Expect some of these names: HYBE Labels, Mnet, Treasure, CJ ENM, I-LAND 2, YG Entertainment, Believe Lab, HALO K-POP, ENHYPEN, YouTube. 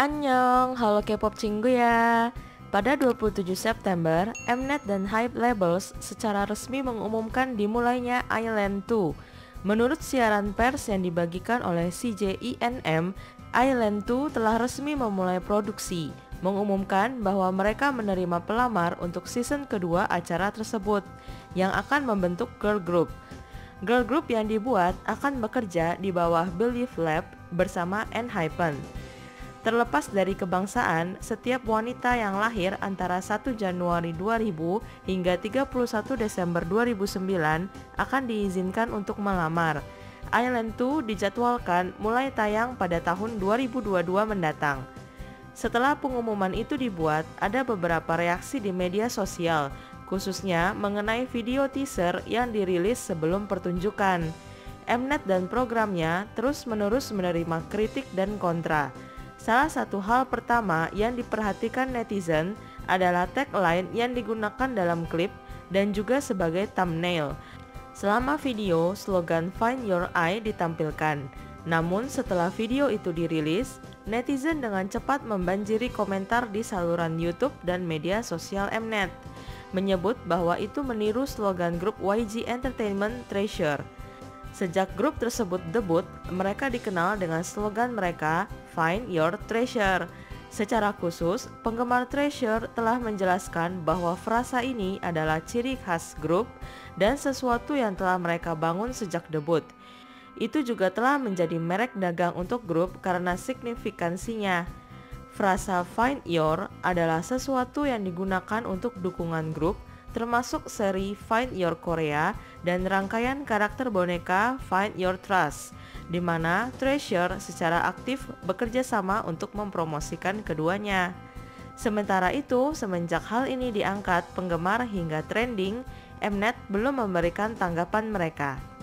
Annyeong, halo K-pop cinggu ya. Pada 27 September, Mnet dan HYBE Labels secara resmi mengumumkan dimulainya I-LAND 2. Menurut siaran pers yang dibagikan oleh CJ ENM, I-LAND 2 telah resmi memulai produksi, mengumumkan bahwa mereka menerima pelamar untuk season kedua acara tersebut yang akan membentuk girl group. Girl group yang dibuat akan bekerja di bawah Believe Lab bersama ENHYPEN. Terlepas dari kebangsaan, setiap wanita yang lahir antara 1 Januari 2000 hingga 31 Desember 2009 akan diizinkan untuk melamar. I-LAND 2 dijadwalkan mulai tayang pada tahun 2022 mendatang. Setelah pengumuman itu dibuat, ada beberapa reaksi di media sosial, khususnya mengenai video teaser yang dirilis sebelum pertunjukan. Mnet dan programnya terus-menerus menerima kritik dan kontra. Salah satu hal pertama yang diperhatikan netizen adalah tagline yang digunakan dalam klip dan juga sebagai thumbnail. Selama video, slogan "Find Your Eye" ditampilkan. Namun setelah video itu dirilis, netizen dengan cepat membanjiri komentar di saluran YouTube dan media sosial Mnet, menyebut bahwa itu meniru slogan grup YG Entertainment Treasure. Sejak grup tersebut debut, mereka dikenal dengan slogan mereka "Find Your Treasure". Secara khusus, penggemar Treasure telah menjelaskan bahwa frasa ini adalah ciri khas grup dan sesuatu yang telah mereka bangun sejak debut. Itu juga telah menjadi merek dagang untuk grup karena signifikansinya. Frasa "Find Your" adalah sesuatu yang digunakan untuk dukungan grup, termasuk seri Find Your Korea dan rangkaian karakter boneka Find Your Trust, di mana Treasure secara aktif bekerja sama untuk mempromosikan keduanya. Sementara itu, semenjak hal ini diangkat penggemar hingga trending, Mnet belum memberikan tanggapan mereka.